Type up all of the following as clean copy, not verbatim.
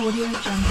Audio Jungle.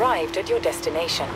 Arrived at your destination.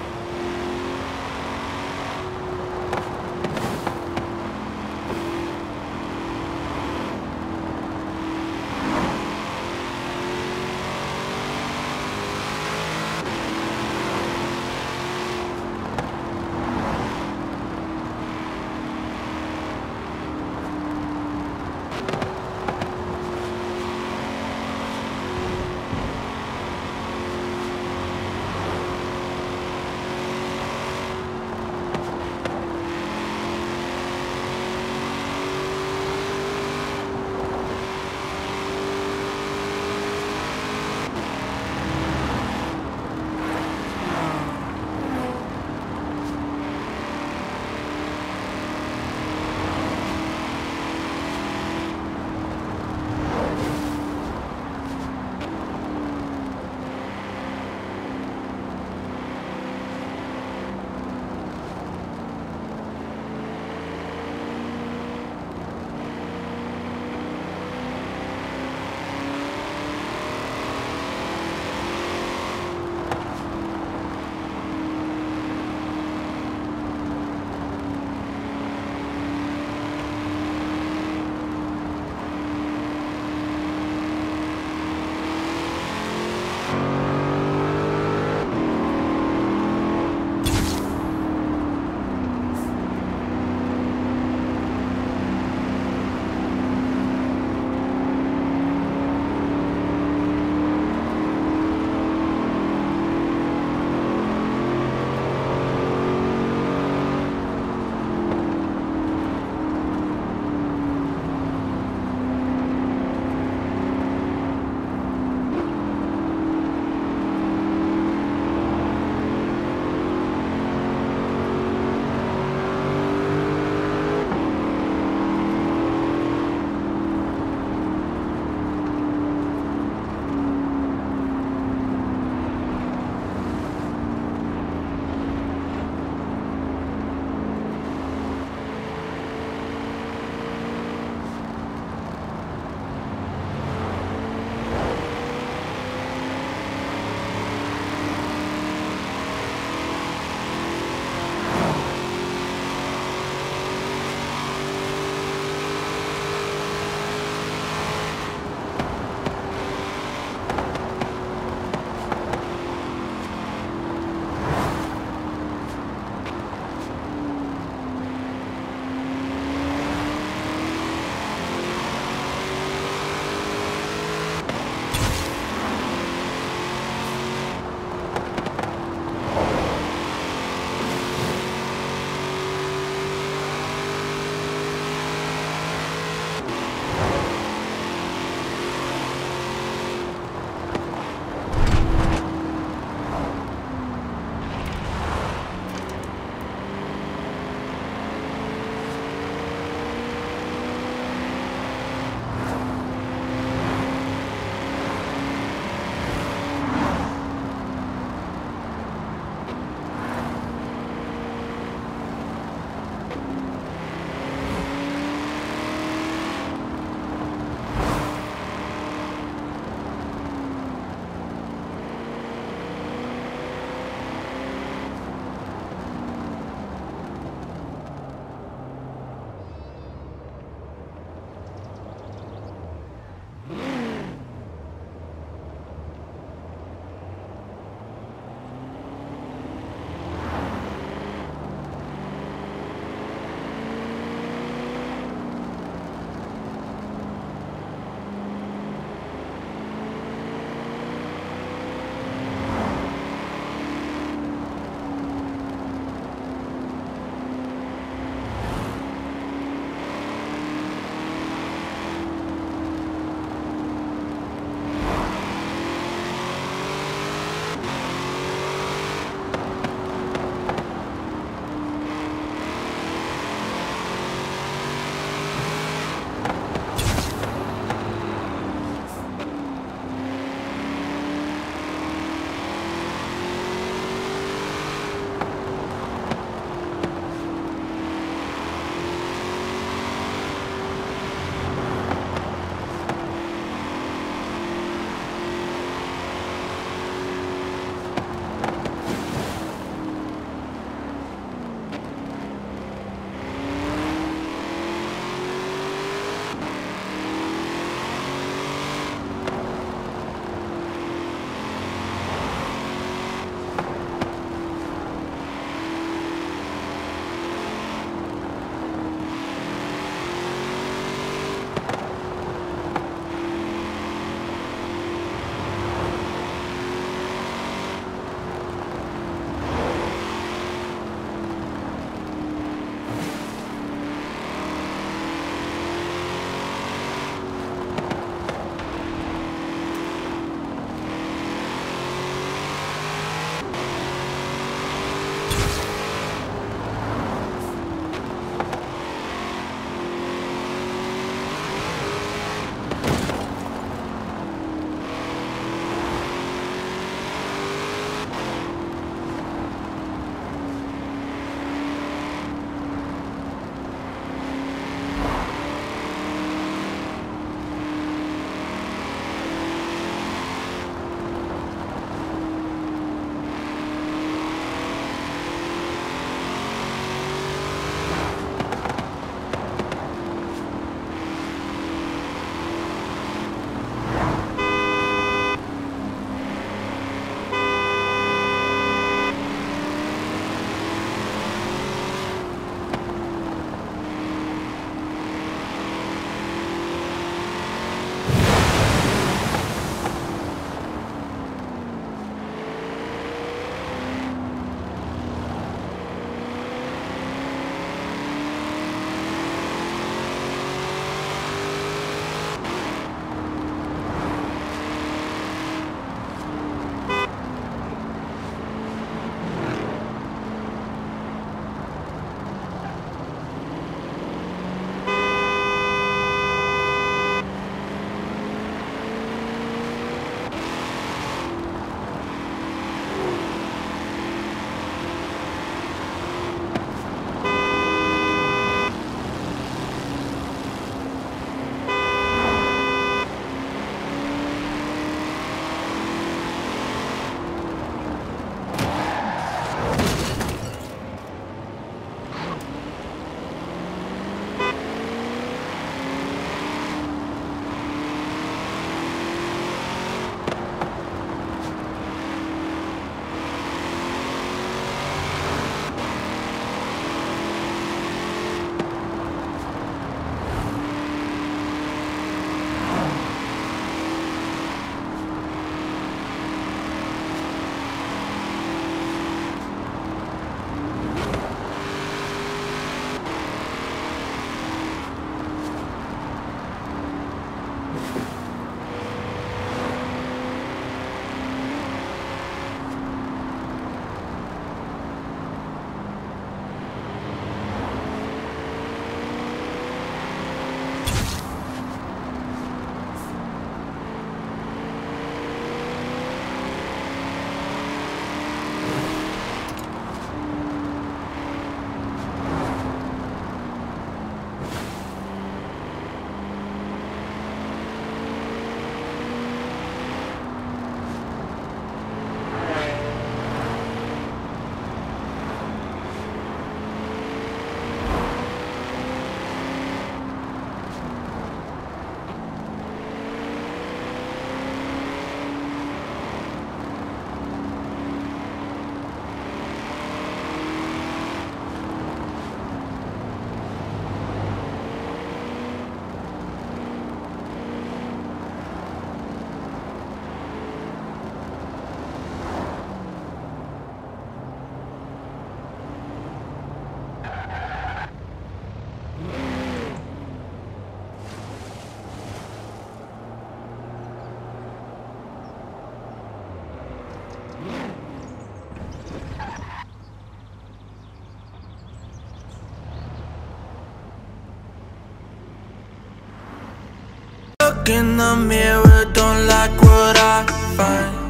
look in the mirror, don't like what I find.